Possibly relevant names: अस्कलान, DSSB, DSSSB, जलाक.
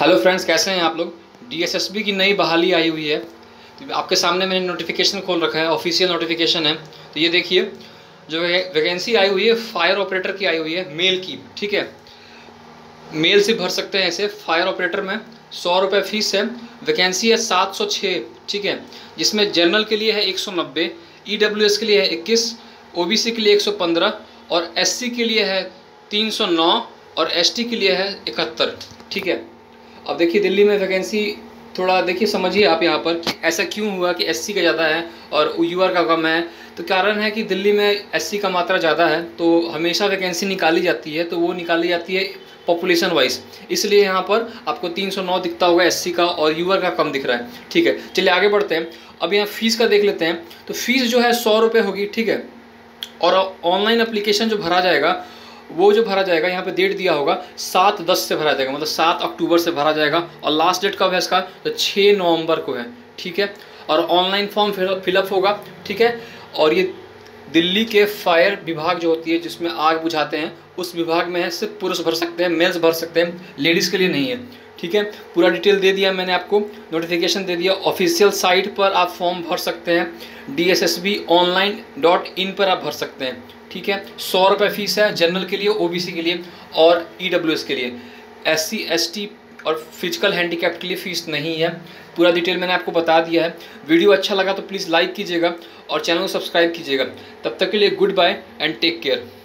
Hello friends, कैसे हैं आप लोग। डीएसएसबी की नई बहाली आई हुई है तो आपके सामने मैंने नोटिफिकेशन खोल रखा है, ऑफिशियल नोटिफिकेशन है। तो ये देखिए जो वैकेंसी आई हुई है फायर ऑपरेटर की आई हुई है, मेल की। ठीक है, मेल से भर सकते हैं इसे। फायर ऑपरेटर में 100 रुपये फीस है। वैकेंसी है 706। ठीक है, जिसमें जनरल के लिए है 190, ईडब्ल्यूएस के लिए है 21, ओबीसी के लिए 115 और एससी के लिए है 309 और एसटी के लिए है 71। ठीक है, अब देखिए दिल्ली में वैकेंसी थोड़ा देखिए समझिए आप यहाँ पर ऐसा क्यों हुआ कि एससी का ज़्यादा है और यूआर का कम है। तो कारण है कि दिल्ली में एससी का मात्रा ज़्यादा है तो हमेशा वैकेंसी निकाली जाती है, तो वो निकाली जाती है पॉपुलेशन वाइज, इसलिए यहाँ पर आपको 309 दिखता होगा एससी का और यूआर का कम दिख रहा है। ठीक है, चलिए आगे बढ़ते हैं। अब यहाँ फ़ीस का देख लेते हैं। तो फ़ीस जो है 100 रुपये होगी। ठीक है, और ऑनलाइन अप्लीकेशन जो भरा जाएगा यहाँ पे डेट दिया होगा 7/10 से भरा जाएगा, मतलब 7 अक्टूबर से भरा जाएगा और लास्ट डेट कब है इसका, तो 6 नवंबर को है। ठीक है, और ऑनलाइन फॉर्म फिलअप होगा। ठीक है, और ये दिल्ली के फायर विभाग जो होती है जिसमें आग बुझाते हैं उस विभाग में है, सिर्फ पुरुष भर सकते हैं, मेल्स भर सकते हैं, लेडीज़ के लिए नहीं है। ठीक है, पूरा डिटेल दे दिया मैंने आपको, नोटिफिकेशन दे दिया। ऑफिशियल साइट पर आप फॉर्म भर सकते हैं, DSSB online.in पर आप भर सकते हैं। ठीक है, 100 रुपये फीस है जनरल के लिए, ओबीसी के लिए और ईडब्ल्यूएस के लिए। SC ST और फिजिकल हैंडीकैप के लिए फ़ीस नहीं है। पूरा डिटेल मैंने आपको बता दिया है। वीडियो अच्छा लगा तो प्लीज़ लाइक कीजिएगा और चैनल को सब्सक्राइब कीजिएगा। तब तक के लिए good bye and take care.